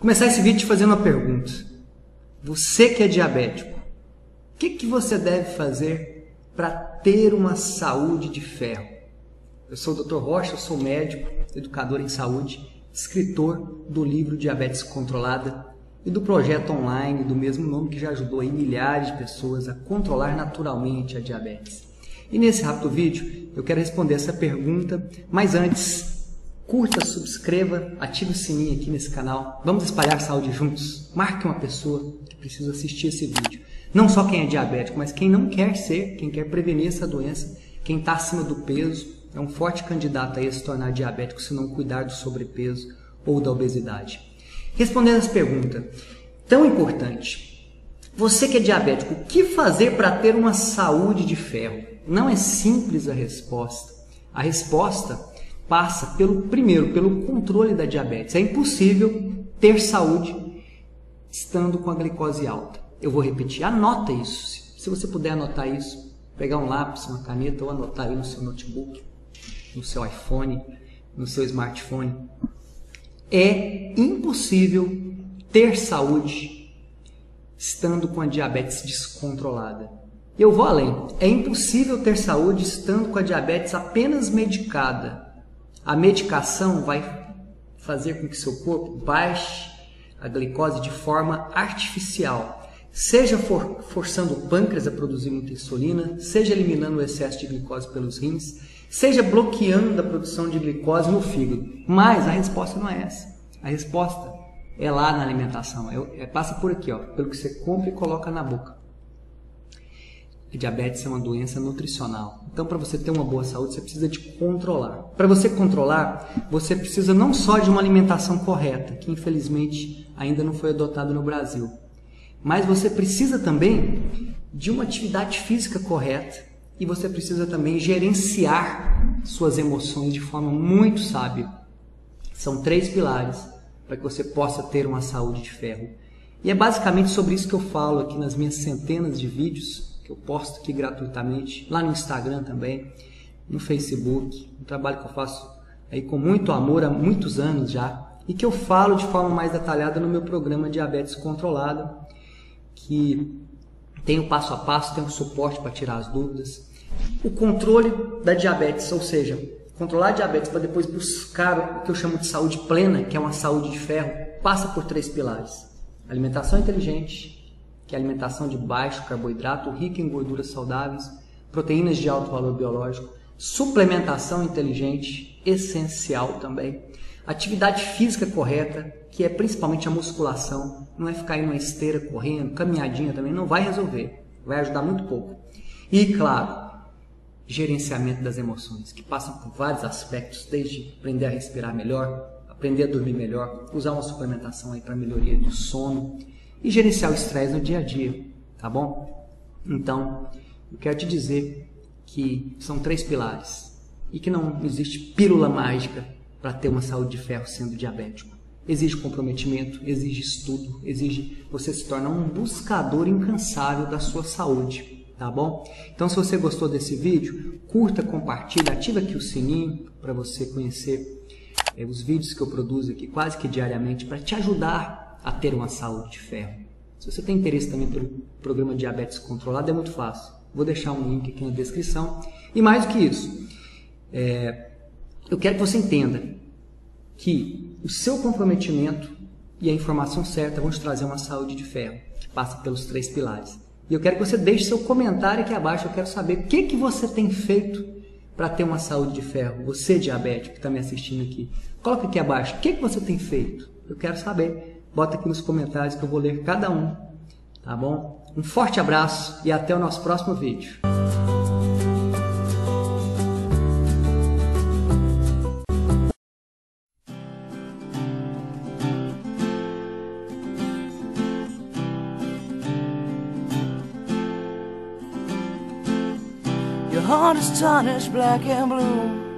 Começar esse vídeo te fazendo uma pergunta. Você que é diabético, o que você deve fazer para ter uma saúde de ferro? Eu sou o Dr. Rocha, eu sou médico, educador em saúde, escritor do livro Diabetes Controlada e do projeto online do mesmo nome que já ajudou aí milhares de pessoas a controlar naturalmente a diabetes. E nesse rápido vídeo eu quero responder essa pergunta, mas antes, curta, subscreva, ative o sininho aqui nesse canal. Vamos espalhar saúde juntos. Marque uma pessoa que precisa assistir esse vídeo. Não só quem é diabético, mas quem não quer ser, quem quer prevenir essa doença, quem está acima do peso, é um forte candidato a se tornar diabético se não cuidar do sobrepeso ou da obesidade. Respondendo essa pergunta, tão importante. Você que é diabético, o que fazer para ter uma saúde de ferro? Não é simples a resposta. A resposta passa pelo controle da diabetes. É impossível ter saúde estando com a glicose alta. Eu vou repetir, anota isso. Se você puder anotar isso, pegar um lápis, uma caneta ou anotar aí no seu notebook, no seu iPhone, no seu smartphone. É impossível ter saúde estando com a diabetes descontrolada. Eu vou além. É impossível ter saúde estando com a diabetes apenas medicada. A medicação vai fazer com que seu corpo baixe a glicose de forma artificial, seja forçando o pâncreas a produzir muita insulina, seja eliminando o excesso de glicose pelos rins, seja bloqueando a produção de glicose no fígado. Mas a resposta não é essa. A resposta é lá na alimentação. Passa por aqui, ó, pelo que você compra e coloca na boca. A diabetes é uma doença nutricional. Então, para você ter uma boa saúde, você precisa de controlar. Para você controlar, você precisa não só de uma alimentação correta, que infelizmente ainda não foi adotada no Brasil, mas você precisa também de uma atividade física correta e você precisa também gerenciar suas emoções de forma muito sábia. São três pilares para que você possa ter uma saúde de ferro. E é basicamente sobre isso que eu falo aqui nas minhas centenas de vídeos. Eu posto aqui gratuitamente, lá no Instagram também, no Facebook, um trabalho que eu faço aí com muito amor há muitos anos já, e que eu falo de forma mais detalhada no meu programa Diabetes Controlada, que tem o passo a passo, tem o suporte para tirar as dúvidas. O controle da diabetes, ou seja, controlar a diabetes para depois buscar o que eu chamo de saúde plena, que é uma saúde de ferro, passa por três pilares. Alimentação inteligente, que é a alimentação de baixo carboidrato, rica em gorduras saudáveis, proteínas de alto valor biológico, suplementação inteligente, essencial também, atividade física correta, que é principalmente a musculação, não é ficar em uma esteira correndo, caminhadinha também, não vai resolver, vai ajudar muito pouco. E, claro, gerenciamento das emoções, que passam por vários aspectos, desde aprender a respirar melhor, aprender a dormir melhor, usar uma suplementação aí para melhoria do sono, e gerenciar o estresse no dia a dia, tá bom? Então, eu quero te dizer que são três pilares e que não existe pílula mágica para ter uma saúde de ferro sendo diabético. Exige comprometimento, exige estudo, exige você se tornar um buscador incansável da sua saúde, tá bom? Então, se você gostou desse vídeo, curta, compartilha, ativa aqui o sininho para você conhecer os vídeos que eu produzo aqui quase que diariamente para te ajudar a ter uma saúde de ferro. Se você tem interesse também pelo programa Diabetes Controlada, é muito fácil. Vou deixar um link aqui na descrição. E mais do que isso, eu quero que você entenda que o seu comprometimento e a informação certa vão te trazer uma saúde de ferro, que passa pelos três pilares. E eu quero que você deixe seu comentário aqui abaixo. Eu quero saber o que você tem feito para ter uma saúde de ferro. Você, diabético, que está me assistindo aqui, coloca aqui abaixo o que você tem feito. Eu quero saber. Bota aqui nos comentários que eu vou ler cada um, tá bom? Um forte abraço e até o nosso próximo vídeo. Your heart is tarnished black and blue.